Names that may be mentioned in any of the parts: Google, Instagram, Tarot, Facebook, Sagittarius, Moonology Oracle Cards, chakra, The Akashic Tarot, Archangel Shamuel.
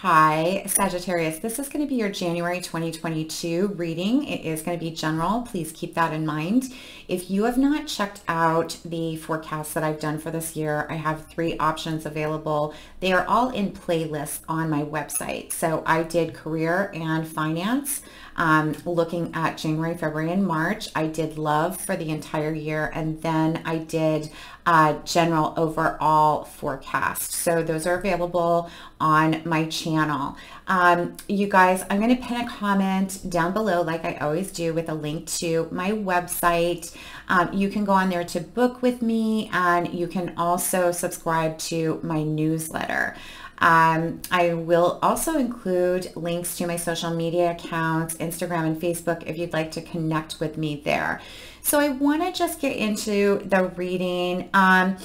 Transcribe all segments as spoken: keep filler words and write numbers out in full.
Hi, Sagittarius. This is going to be your January twenty twenty-two reading. It is going to be general. Please keep that in mind. If you have not checked out the forecasts that I've done for this year, I have three options available. They are all in playlists on my website. So I did career and finance, um, looking at January, February, and March. I did love for the entire year, and then I did uh, general overall forecast. So those are available on my channel. channel. Um, you guys, I'm going to pin a comment down below, like I always do, with a link to my website. Um, you can go on there to book with me, and you can also subscribe to my newsletter. Um, I will also include links to my social media accounts, Instagram and Facebook, if you'd like to connect with me there. So I want to just get into the reading. Um,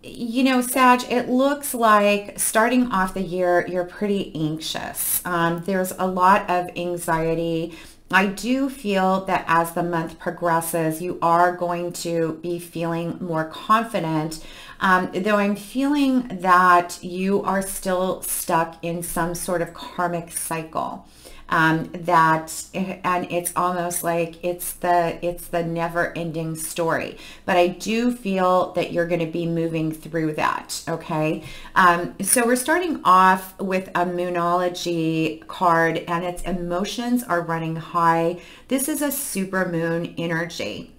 You know, Sag, it looks like starting off the year, you're pretty anxious. Um, there's a lot of anxiety. I do feel that as the month progresses, you are going to be feeling more confident, um, though I'm feeling that you are still stuck in some sort of karmic cycle. Um, that, and it's almost like it's the, it's the never ending story, but I do feel that you're going to be moving through that. Okay. Um, so we're starting off with a Moonology card, and its emotions are running high. This is a super moon energy.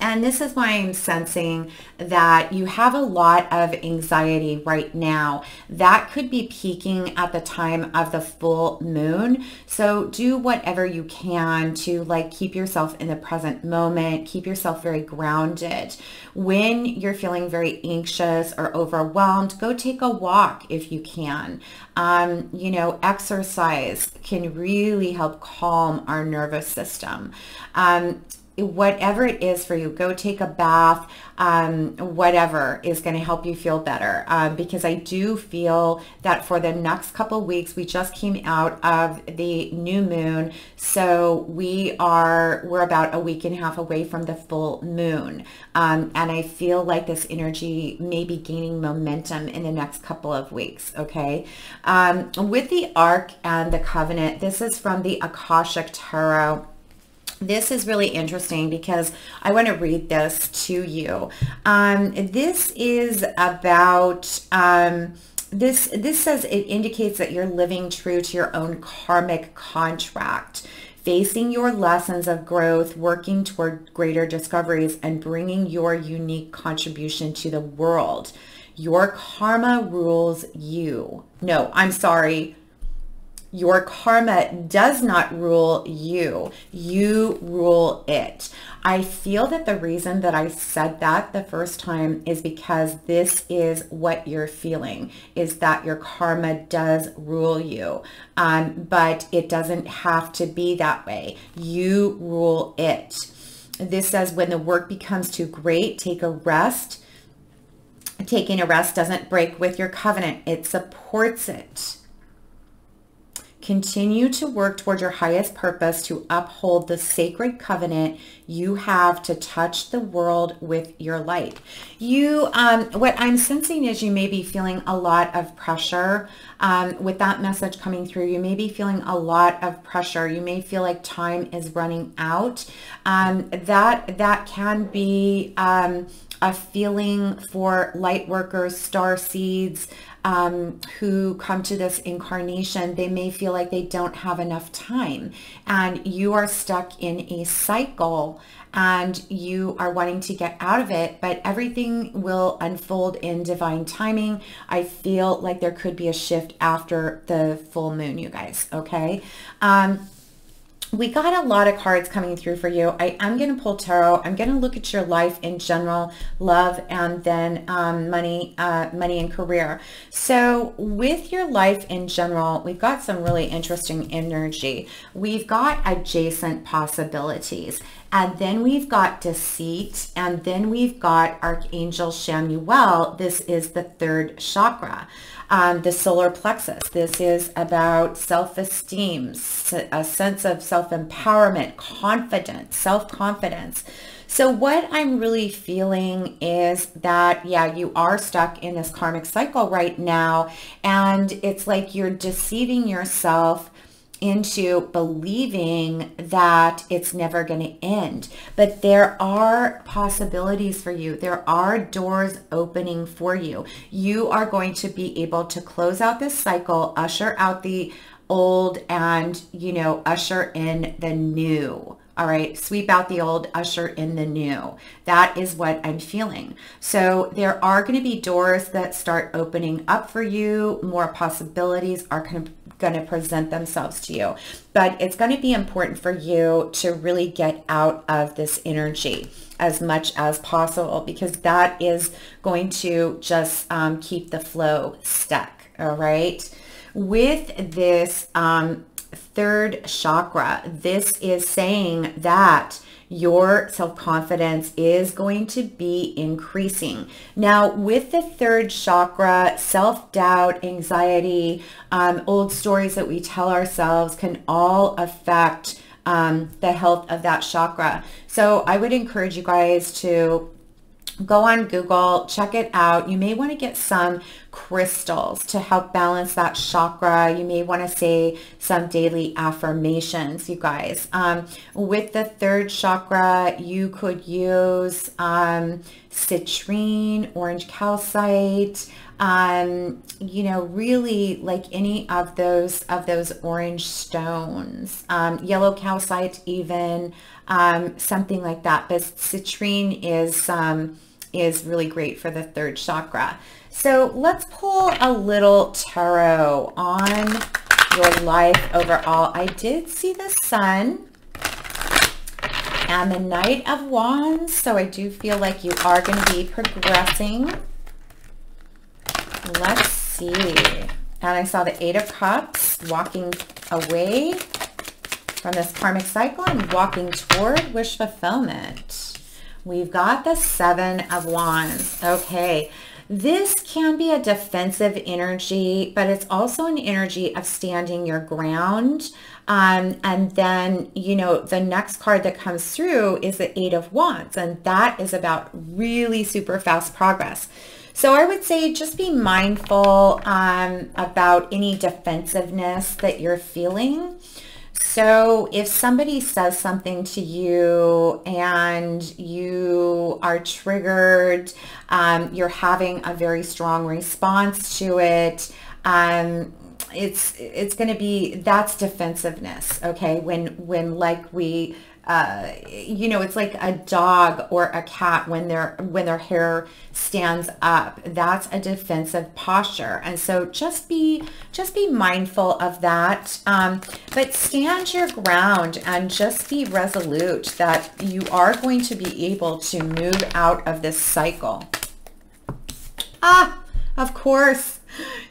And this is why I'm sensing that you have a lot of anxiety right now. That could be peaking at the time of the full moon. So do whatever you can to like keep yourself in the present moment, keep yourself very grounded. When you're feeling very anxious or overwhelmed, go take a walk if you can. Um, you know, exercise can really help calm our nervous system. Um, Whatever it is for you, go take a bath, um, whatever is going to help you feel better. Um, because I do feel that for the next couple weeks, we just came out of the new moon. So we are, we're about a week and a half away from the full moon. Um, and I feel like this energy may be gaining momentum in the next couple of weeks. Okay. Um, with the Ark and the Covenant, this is from the Akashic Tarot. This is really interesting because I want to read this to you. Um, this is about, um, this, this says it indicates that you're living true to your own karmic contract, facing your lessons of growth, working toward greater discoveries, and bringing your unique contribution to the world. Your karma rules you. No, I'm sorry. Your karma does not rule you. You rule it. I feel that the reason that I said that the first time is because this is what you're feeling, is that your karma does rule you. Um, but it doesn't have to be that way. You rule it. This says when the work becomes too great, take a rest. Taking a rest doesn't break with your covenant. It supports it. Continue to work toward your highest purpose to uphold the sacred covenant you have to touch the world with your light. You, um, what I'm sensing is you may be feeling a lot of pressure. Um, with that message coming through, you may be feeling a lot of pressure. You may feel like time is running out. Um, that, that can be um, a feeling for light workers, star seeds, Um, who come to this incarnation. They may feel like they don't have enough time, and you are stuck in a cycle and you are wanting to get out of it, but everything will unfold in divine timing. I feel like there could be a shift after the full moon, you guys. Okay. Um, We got a lot of cards coming through for you. I am going to pull tarot. I'm going to look at your life in general, love, and then um, money, uh, money and career. So with your life in general, we've got some really interesting energy. We've got adjacent possibilities. And then we've got deceit, and then we've got Archangel Shamuel. This is the third chakra, um, the solar plexus. This is about self-esteem, a sense of self-empowerment, confidence, self-confidence. So what I'm really feeling is that, yeah, you are stuck in this karmic cycle right now, and it's like you're deceiving yourself into believing that it's never going to end. But there are possibilities for you. There are doors opening for you. You are going to be able to close out this cycle, usher out the old, and, you know, usher in the new. All right, sweep out the old, usher in the new. That is what I'm feeling. So there are going to be doors that start opening up for you. More possibilities are going to going to present themselves to you, but it's going to be important for you to really get out of this energy as much as possible, because that is going to just um, keep the flow stuck. All right, with this um, third chakra, this is saying that your self-confidence is going to be increasing. Now, with the third chakra, self-doubt, anxiety, um, old stories that we tell ourselves can all affect um, the health of that chakra. So I would encourage you guys to go on Google, check it out. You may want to get some crystals to help balance that chakra. You may want to say some daily affirmations, you guys. Um, with the third chakra, you could use um, citrine, orange calcite, um, you know, really like any of those of those orange stones, um, yellow calcite even, um, something like that. But citrine is um, is really great for the third chakra. So let's pull a little tarot on your life overall. I did see the sun and the Knight of Wands, so I do feel like you are going to be progressing. Let's see. And I saw the Eight of Cups, walking away from this karmic cycle and walking toward wish fulfillment. We've got the Seven of Wands. Okay. This can be a defensive energy, but it's also an energy of standing your ground. Um, and then, you know, the next card that comes through is the Eight of Wands, and that is about really super fast progress. So I would say just be mindful um, about any defensiveness that you're feeling. So if somebody says something to you and you are triggered, um, you're having a very strong response to it, um, it's it's going to be, that's defensiveness, okay? When, when like we... Uh, you know, it's like a dog or a cat when their when their hair stands up. That's a defensive posture, and so just be just be mindful of that. Um, but stand your ground and just be resolute that you are going to be able to move out of this cycle. Ah, of course,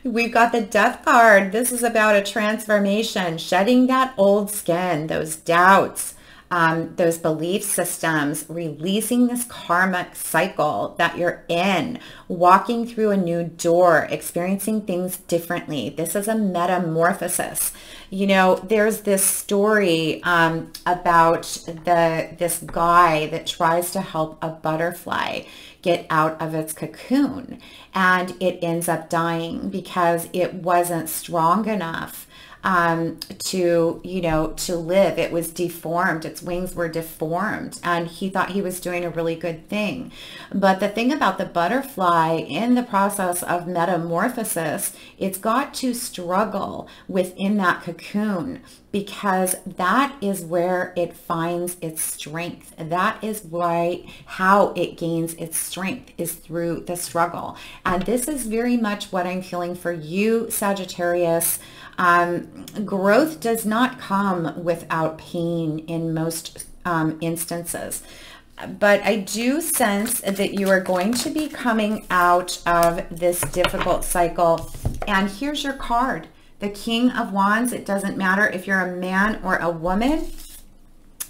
we've got the Death card. This is about a transformation, shedding that old skin, those doubts. Um, those belief systems, releasing this karmic cycle that you're in, walking through a new door, experiencing things differently. This is a metamorphosis. You know, there's this story um, about the this guy that tries to help a butterfly get out of its cocoon, and it ends up dying because it wasn't strong enough um to you know to live. It was deformed, its wings were deformed, and he thought he was doing a really good thing. But the thing about the butterfly, in the process of metamorphosis, it's got to struggle within that cocoon, because that is where it finds its strength. That is why how it gains its strength is through the struggle. And this is very much what I'm feeling for you, Sagittarius. Um, growth does not come without pain in most um, instances, but I do sense that you are going to be coming out of this difficult cycle. And here's your card, the King of Wands. It doesn't matter if you're a man or a woman.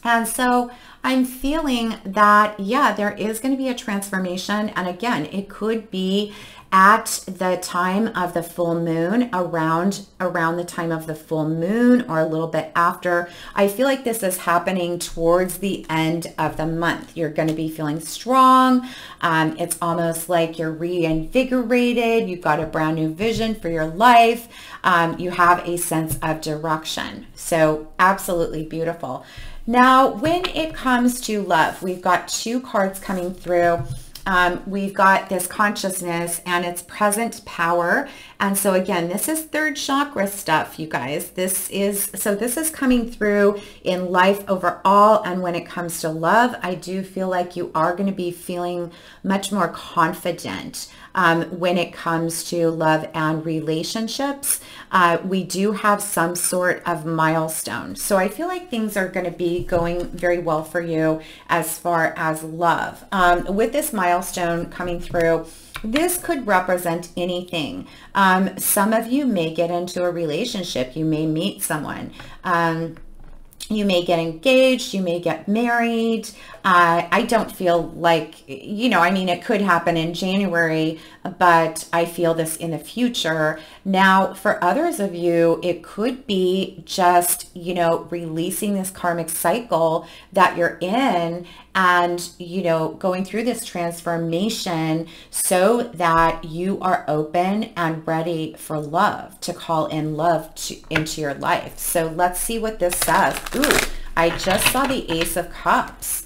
And so I'm feeling that, yeah, there is going to be a transformation. And again, it could be at the time of the full moon, around around the time of the full moon or a little bit after. I feel like this is happening towards the end of the month. You're going to be feeling strong. Um, it's almost like you're reinvigorated. You've got a brand new vision for your life. Um, you have a sense of direction. So absolutely beautiful. Now, when it comes to love, we've got two cards coming through. Um, we've got this consciousness and its present power. And so again, this is third chakra stuff, you guys. This is, so this is coming through in life overall. And when it comes to love, I do feel like you are going to be feeling much more confident um, when it comes to love and relationships. Uh, we do have some sort of milestone. So I feel like things are going to be going very well for you as far as love. Um, with this milestone, Milestone coming through, this could represent anything. Um, some of you may get into a relationship. You may meet someone. Um, you may get engaged. You may get married. Uh, I don't feel like, you know, I mean, it could happen in January, but I feel this in the future. Now, for others of you, it could be just, you know, releasing this karmic cycle that you're in, and, you know, going through this transformation so that you are open and ready for love, to call in love to, into your life. So let's see what this says. Ooh, I just saw the Ace of Cups.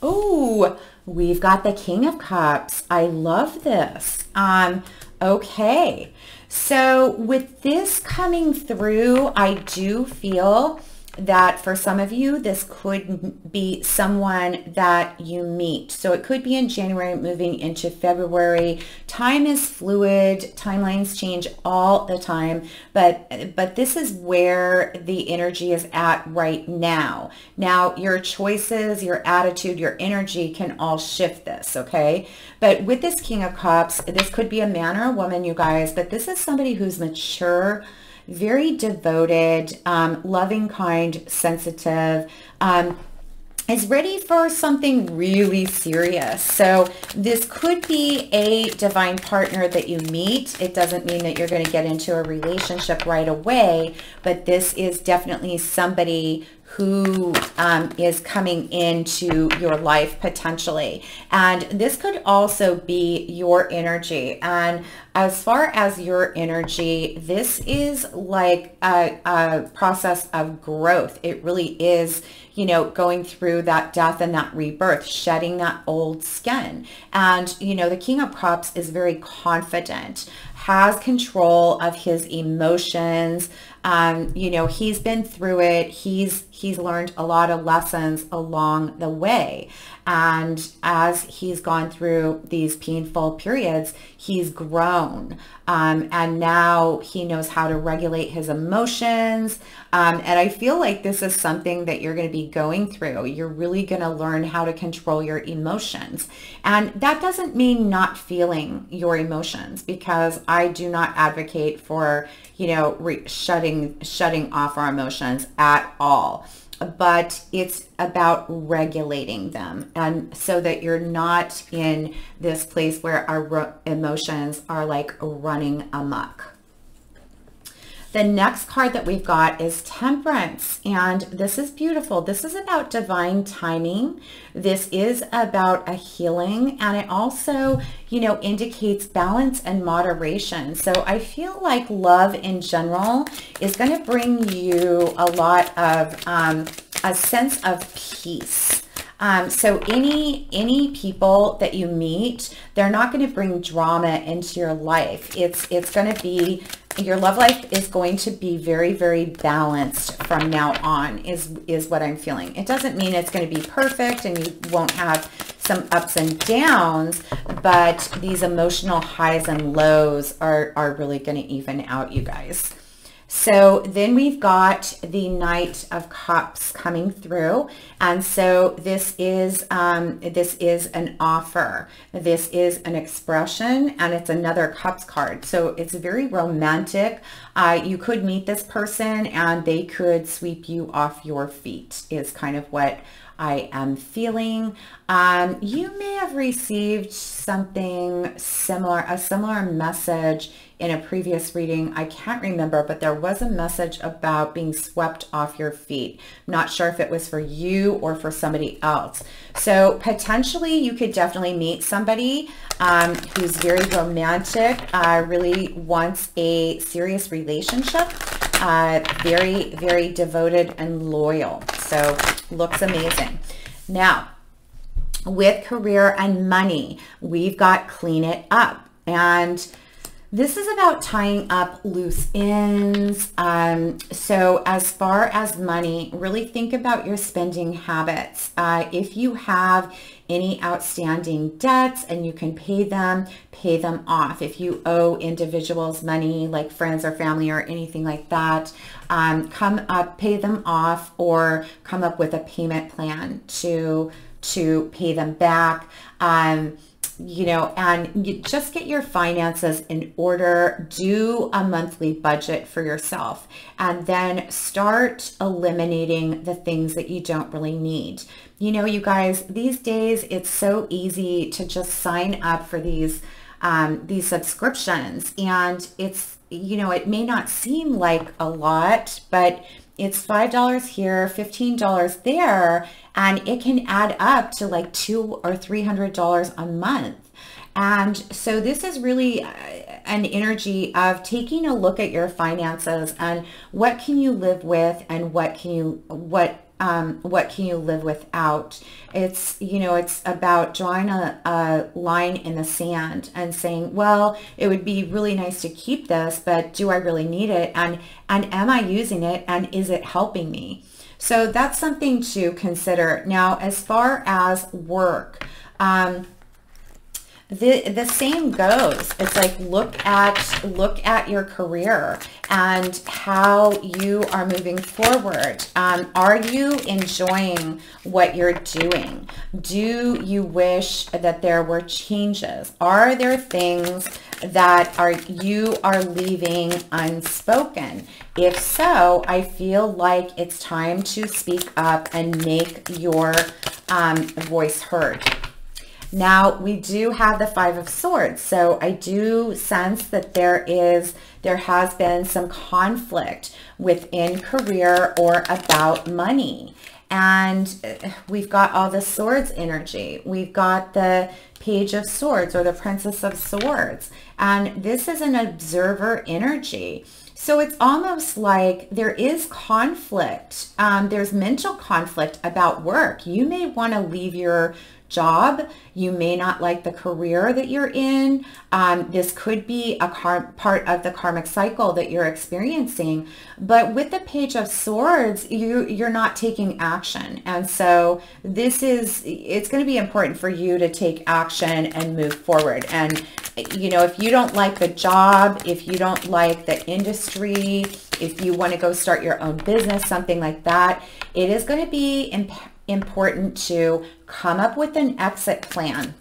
Oh, we've got the King of Cups. I love this. Um, okay. So with this coming through, I do feel that for some of you, this could be someone that you meet. So it could be in January, moving into February. Time is fluid. Timelines change all the time. But, but this is where the energy is at right now. Now, your choices, your attitude, your energy can all shift this, okay? But with this King of Cups, this could be a man or a woman, you guys. But this is somebody who's mature, very devoted, um, loving, kind, sensitive, um, is ready for something really serious. So this could be a divine partner that you meet. It doesn't mean that you're going to get into a relationship right away, but this is definitely somebody who um, is coming into your life potentially. And this could also be your energy. And as far as your energy, this is like a, a process of growth. It really is, you know, going through that death and that rebirth, shedding that old skin. And, you know, the King of Cups is very confident, has control of his emotions. Um, you know, he's been through it. He's he's learned a lot of lessons along the way. And as he's gone through these painful periods, he's grown. Um, and now he knows how to regulate his emotions. Um, and I feel like this is something that you're going to be going through. You're really going to learn how to control your emotions. And that doesn't mean not feeling your emotions, because I do not advocate for, you know, re shutting shutting off our emotions at all, but it's about regulating them, and so that you're not in this place where our emotions are like running amok. The next card that we've got is Temperance, and this is beautiful. This is about divine timing. This is about a healing, and it also, you know, indicates balance and moderation. So I feel like love in general is going to bring you a lot of um, a sense of peace. Um, so any any people that you meet, they're not going to bring drama into your life. It's it's going to be, your love life is going to be very, very balanced from now on, is is what I'm feeling. It doesn't mean it's going to be perfect and you won't have some ups and downs, but these emotional highs and lows are, are really going to even out, you guys. So then we've got the Knight of Cups coming through. And so this is, um, this is an offer. This is an expression, and it's another Cups card. So it's very romantic. Uh, you could meet this person and they could sweep you off your feet is kind of what I am feeling. Um, you may have received something similar, a similar message in a previous reading. I can't remember, but there was a message about being swept off your feet. I'm not sure if it was for you or for somebody else. So potentially you could definitely meet somebody um, who's very romantic, uh, really wants a serious relationship, uh, very, very devoted and loyal. So looks amazing. Now, with career and money, we've got clean it up. And this is about tying up loose ends. Um, so as far as money, really think about your spending habits. Uh, if you have any outstanding debts and you can pay them, pay them off. If you owe individuals money, like friends or family or anything like that, um, come up, pay them off, or come up with a payment plan to, to pay them back. Um, you know, and you just get your finances in order. Do a monthly budget for yourself, and then start eliminating the things that you don't really need. You know, you guys, these days it's so easy to just sign up for these, um, these subscriptions, and it's, you know, it may not seem like a lot, but it's five dollars here, fifteen dollars there, and it can add up to like two or three hundred dollars a month. And so this is really an energy of taking a look at your finances and what can you live with and what can you, what, um, what can you live without? It's, you know, it's about drawing a, a line in the sand and saying, well, it would be really nice to keep this, but do I really need it? And, and am I using it? And is it helping me? So that's something to consider. Now, as far as work, um, the the same goes. It's like look at look at your career and how you are moving forward. Um, are you enjoying what you're doing? Do you wish that there were changes? Are there things that are you are leaving unspoken? If so, I feel like it's time to speak up and make your um, voice heard. Now, we do have the Five of Swords, so I do sense that there is, there has been some conflict within career or about money. And we've got all the Swords energy. We've got the Page of Swords or the Princess of Swords. And this is an observer energy. So it's almost like there is conflict. Um, there's mental conflict about work. You may want to leave your job. You may not like the career that you're in. Um, this could be a part of the karmic cycle that you're experiencing. But with the Page of Swords, you, you're not taking action. And so this is, it's going to be important for you to take action and move forward. And, you know, if you don't like the job, if you don't like the industry, if you want to go start your own business, something like that, it is going to be important important to come up with an exit plan.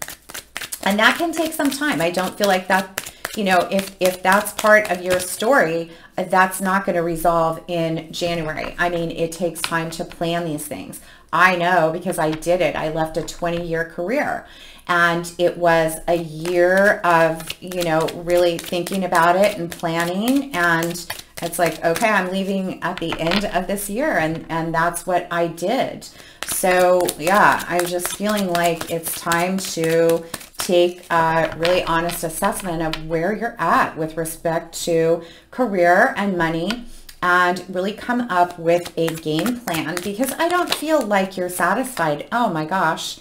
And that can take some time. I don't feel like that, you know, if, if that's part of your story, that's not going to resolve in January. I mean, it takes time to plan these things. I know because I did it. I left a twenty year career, and it was a year of, you know, really thinking about it and planning. And it's like, okay, I'm leaving at the end of this year. And, and that's what I did. So yeah, I'm just feeling like it's time to take a really honest assessment of where you're at with respect to career and money, and really come up with a game plan, because I don't feel like you're satisfied. Oh my gosh.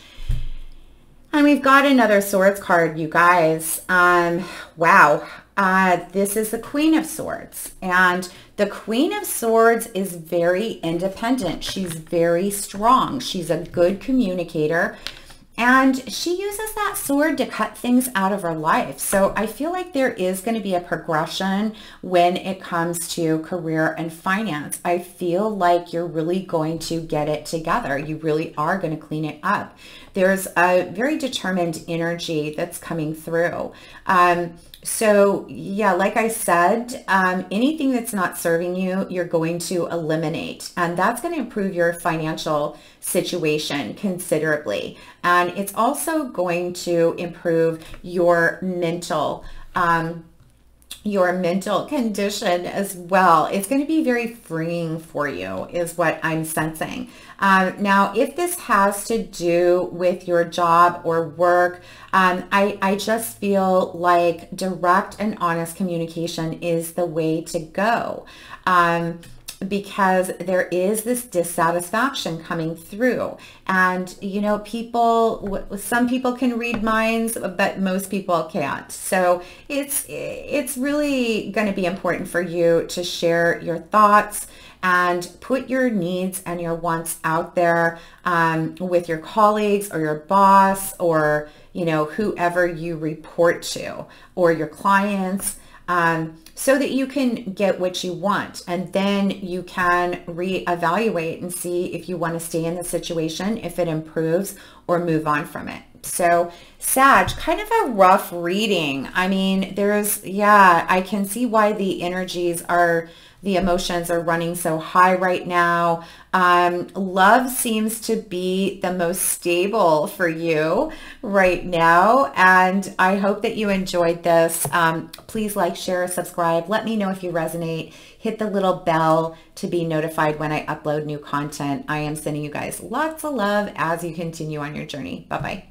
And we've got another Swords card, you guys. Um, wow. Uh, this is the Queen of Swords, and the Queen of Swords is very independent. She's very strong. She's a good communicator. And she uses that sword to cut things out of her life. So I feel like there is going to be a progression when it comes to career and finance. I feel like you're really going to get it together. You really are going to clean it up. There's a very determined energy that's coming through. Um, so yeah, like I said, um, anything that's not serving you, you're going to eliminate. And that's going to improve your financial situation considerably. And it's also going to improve your mental, um, your mental condition as well. It's going to be very freeing for you is what I'm sensing. Um, now, if this has to do with your job or work, um, I, I just feel like direct and honest communication is the way to go. Um, because there is this dissatisfaction coming through. And, you know, people, some people can read minds, but most people can't. So it's, it's really going to be important for you to share your thoughts and put your needs and your wants out there um, with your colleagues or your boss or, you know, whoever you report to or your clients. Um, so that you can get what you want. And then you can reevaluate and see if you want to stay in the situation, if it improves, or move on from it. So Sag, kind of a rough reading. I mean, there's, yeah, I can see why the energies are, the emotions are running so high right now. Um, love seems to be the most stable for you right now. And I hope that you enjoyed this. Um, please like, share, subscribe. Let me know if you resonate. Hit the little bell to be notified when I upload new content. I am sending you guys lots of love as you continue on your journey. Bye-bye.